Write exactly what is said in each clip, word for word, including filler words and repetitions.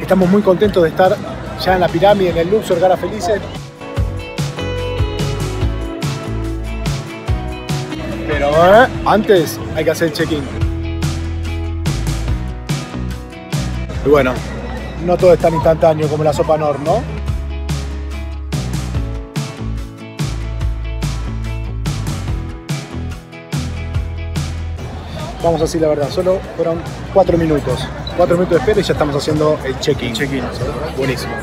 Estamos muy contentos de estar ya en la pirámide, en el Luxor, Garas Felices. Pero eh, antes hay que hacer el check-in. Y bueno, no todo es tan instantáneo como la sopa Nor, ¿no? Vamos a decir la verdad, solo fueron cuatro minutos. Cuatro minutos de espera y ya estamos haciendo el check-in. Check-in, ¿sí? Buenísimo.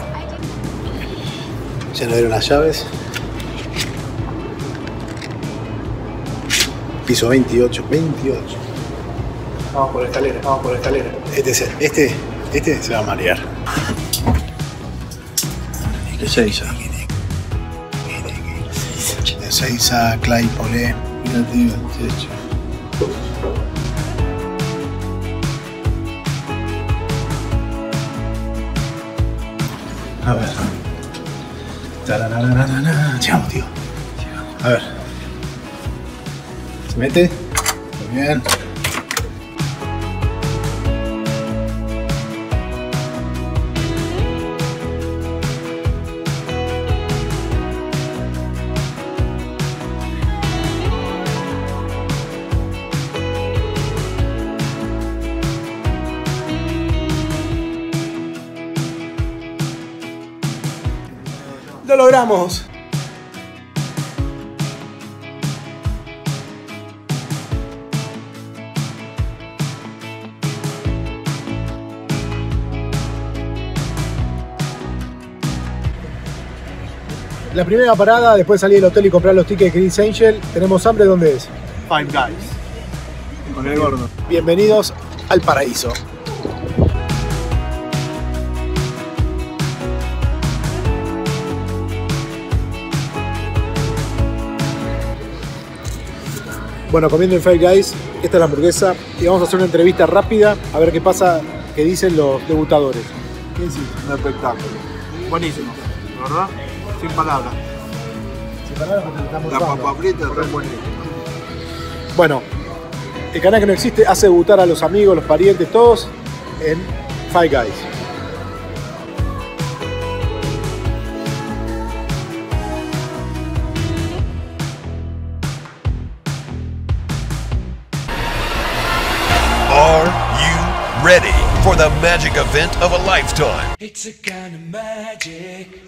Ya nos dieron las llaves. Piso veintiocho. Vamos por la escalera, vamos por la escalera. Este es el, este, este se va a marear. El Seiza. El Seiza, Claypole. Mirate el techo. A ver. Llegamos, tío. A ver. Se mete. Muy bien. ¡Lo logramos! La primera parada, después de salir del hotel y comprar los tickets de Criss Angel, tenemos hambre, ¿dónde es? Five Guys. Con el gordo. Bienvenidos al paraíso. Bueno, comiendo en Five Guys, esta es la hamburguesa y vamos a hacer una entrevista rápida a ver qué pasa, qué dicen los degustadores. ¿Qué decís? Un espectáculo. Buenísimo, ¿verdad? Sin palabras. Sin palabras porque estamos la papa frita es re buenísima. Bueno, el canal que no existe hace debutar a los amigos, los parientes, todos en Five Guys. Ready for the magic event of a lifetime. It's a kind of magic.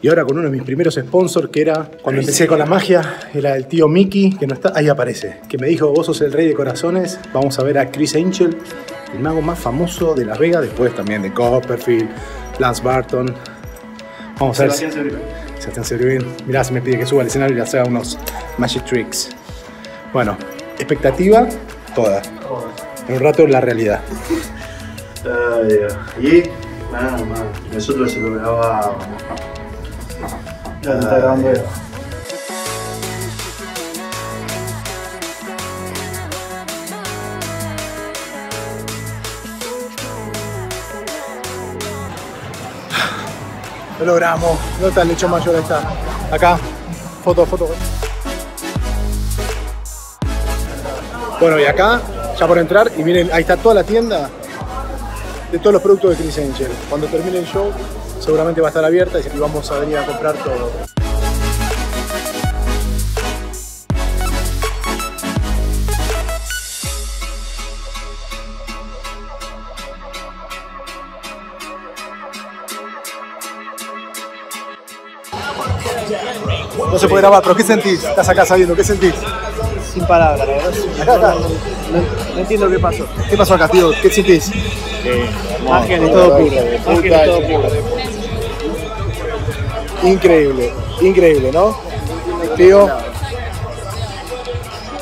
Y ahora con uno de mis primeros sponsors, que era cuando empecé con la magia, era el tío Mickey, que no está, ahí aparece, que me dijo, vos sos el rey de corazones, vamos a ver a Criss Angel, el mago más famoso de Las Vegas, después también de Copperfield, Lance Barton. Vamos a ver. Sebastián Servin. Mirá, se me pide que suba al escenario y le haga unos magic tricks. Bueno, expectativa, toda. En un rato la realidad. uh, y nada más, nosotros se lo grabábamos. Ya está grabando. Lo logramos. No está el lecho mayor, ahí está. Acá, foto, foto. Bueno, y acá. Ya por entrar y miren, ahí está toda la tienda de todos los productos de Criss Angel. Cuando termine el show seguramente va a estar abierta y vamos a venir a comprar todo. No se puede grabar, pero ¿qué sentís? Estás acá sabiendo, ¿qué sentís? Sin palabras, la verdad. Acá, acá. No, no entiendo qué pasó. ¿Qué pasó acá, tío? ¿Qué sentís? Eh, Magia de todo puro. Magia de todo puro. Increíble, increíble, ¿no? Tío.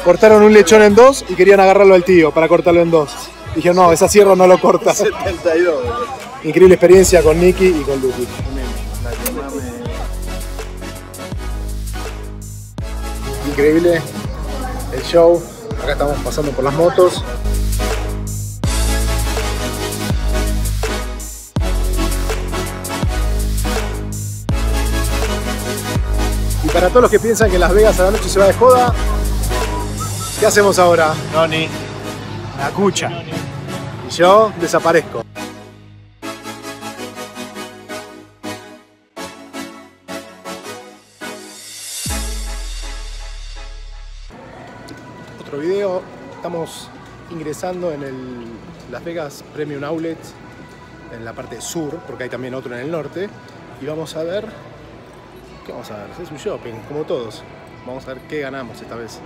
Cortaron un lechón en dos y querían agarrarlo al tío para cortarlo en dos. Dijeron, no, esa sierra no lo corta. setenta y dos. Increíble experiencia con Nicky y con Lucky. Increíble el show. Acá estamos pasando por las motos. Y para todos los que piensan que Las Vegas a la noche se va de joda, ¿qué hacemos ahora? Noni, la cucha. Y yo desaparezco. nuestro video. Estamos ingresando en el Las Vegas Premium Outlet, en la parte sur, porque hay también otro en el norte. Y vamos a ver... ¿Qué vamos a ver? Es un shopping, como todos. Vamos a ver qué ganamos esta vez.